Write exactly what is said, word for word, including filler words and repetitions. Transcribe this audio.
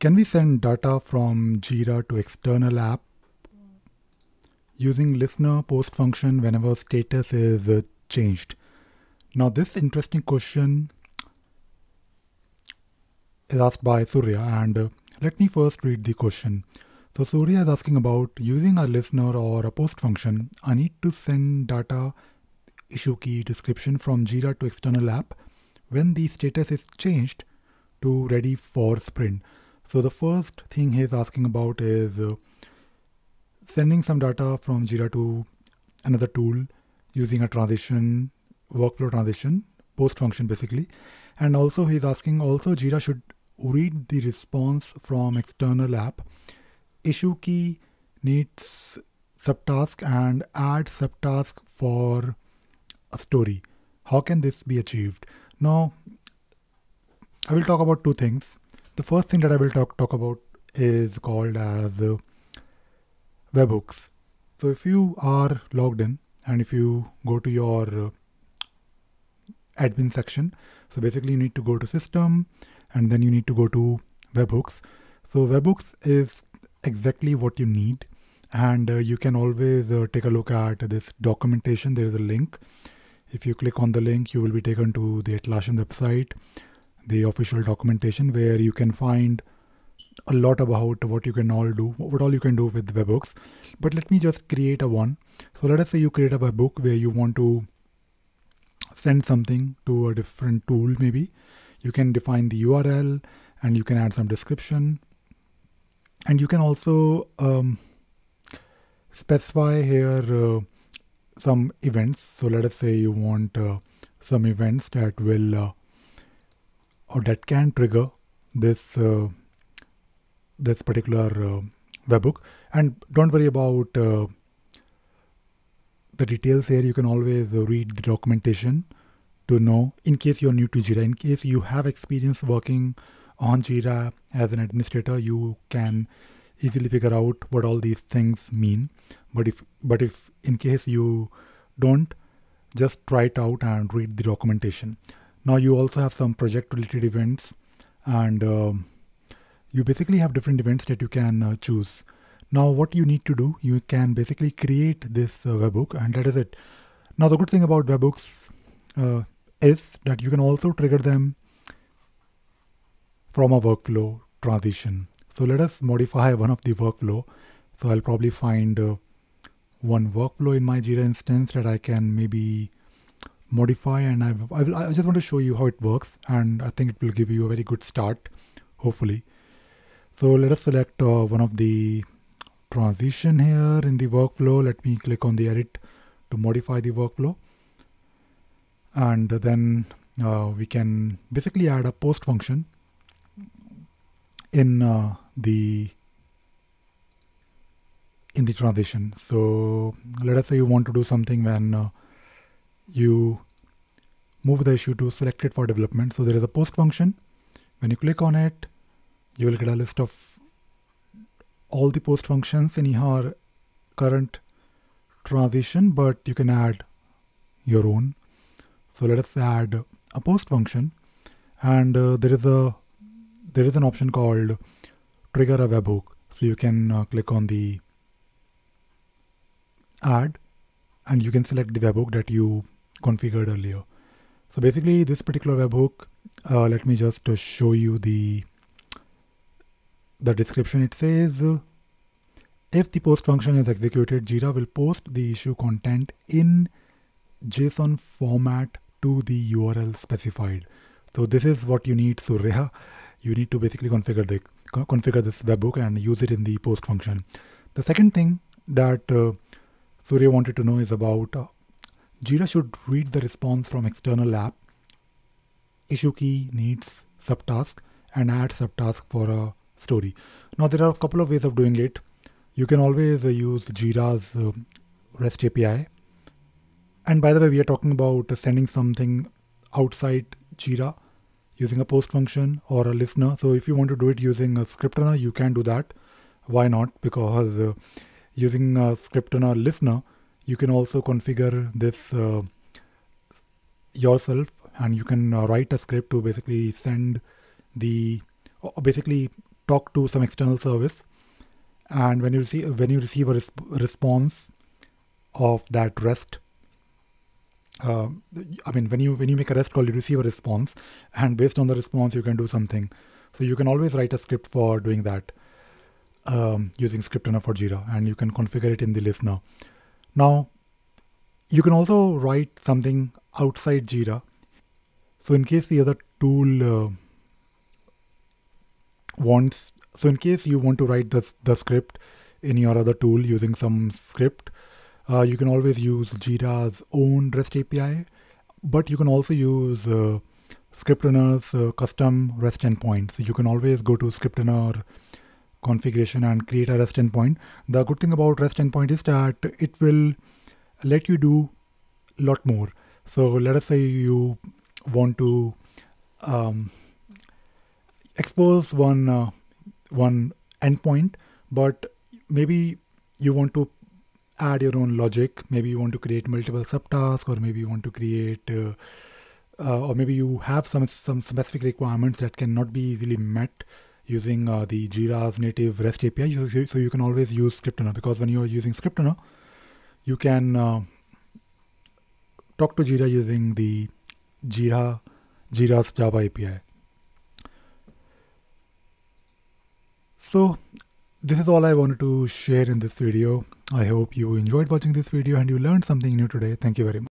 Can we send data from Jira to external app using listener post function whenever status is changed? Now this interesting question is asked by Surya, and uh, let me first read the question. So Surya is asking about using a listener or a post function. I need to send data issue key description from Jira to external app when the status is changed to ready for sprint. So the first thing he is asking about is uh, sending some data from Jira to another tool using a transition, workflow transition, post function basically. And also he's asking also Jira should read the response from external app. Issue key needs subtask and add subtask for a story. How can this be achieved? Now, I will talk about two things. The first thing that I will talk, talk about is called as uh, Webhooks. So if you are logged in and if you go to your uh, admin section, so basically you need to go to system and then you need to go to Webhooks. So Webhooks is exactly what you need, and uh, you can always uh, take a look at this documentation. There is a link. If you click on the link, you will be taken to the Atlassian website, the official documentation, where you can find a lot about what you can all do, what all you can do with Webhooks. But let me just create a one. So let us say you create a webhook where you want to send something to a different tool. Maybe you can define the U R L and you can add some description, and you can also um, specify here uh, some events. So let us say you want uh, some events that will uh, or that can trigger this uh, this particular uh, webhook. And don't worry about uh, the details here. You can always read the documentation to know, in case you're new to Jira, in case you have experience working on Jira as an administrator, you can easily figure out what all these things mean. But if, but if in case you don't, just try it out and read the documentation. Now you also have some project related events, and um, you basically have different events that you can uh, choose. Now what you need to do, you can basically create this uh, webhook, and that is it. Now the good thing about webhooks uh, is that you can also trigger them from a workflow transition. So let us modify one of the workflow. So I'll probably find uh, one workflow in my Jira instance that I can maybe modify, and I've, I, will, I just want to show you how it works, and I think it will give you a very good start, hopefully. So let us select uh, one of the transition here in the workflow. Let me click on the edit to modify the workflow, and then uh, we can basically add a post function in uh, the in the transition. So let us say you want to do something when uh, you move the issue to selected for development. So there is a post function. When you click on it, you will get a list of all the post functions in your current transition, but you can add your own. So let us add a post function, and uh, there is a there is an option called trigger a webhook. So you can uh, click on the add, and you can select the webhook that you configured earlier. So basically this particular webhook, uh, let me just uh, show you the the description. It says, uh, if the post function is executed, Jira will post the issue content in JSON format to the U R L specified. So this is what you need, Surya. You need to basically configure the configure this webhook and use it in the post function. The second thing that uh, Surya wanted to know is about uh, Jira should read the response from external app. Issue key needs subtask and add subtask for a story. Now there are a couple of ways of doing it. You can always uh, use Jira's uh, REST A P I. And by the way, we are talking about uh, sending something outside Jira using a post function or a listener. So if you want to do it using a ScriptRunner, you can do that. Why not? Because uh, using a ScriptRunner listener, you can also configure this uh, yourself, and you can uh, write a script to basically send the, uh, basically talk to some external service, and when you see when you receive a resp response of that REST, uh, I mean when you when you make a REST call, you receive a response, and based on the response you can do something. So you can always write a script for doing that um, using ScriptRunner for Jira, and you can configure it in the listener. Now you can also write something outside Jira. So in case the other tool uh, wants, so in case you want to write the, the script in your other tool using some script, uh, you can always use Jira's own REST A P I, but you can also use uh, ScriptRunner's uh, custom REST endpoint. So you can always go to ScriptRunner configuration and create a REST endpoint. The good thing about REST endpoint is that it will let you do a lot more. So let us say you want to um, expose one uh, one endpoint, but maybe you want to add your own logic. Maybe you want to create multiple subtasks, or maybe you want to create, uh, uh, or maybe you have some some specific requirements that cannot be easily met using uh, the Jira's native REST A P I. So, so you can always use ScriptRunner, because when you are using ScriptRunner, you can uh, talk to Jira using the Jira, Jira's Java A P I. So this is all I wanted to share in this video. I hope you enjoyed watching this video and you learned something new today. Thank you very much.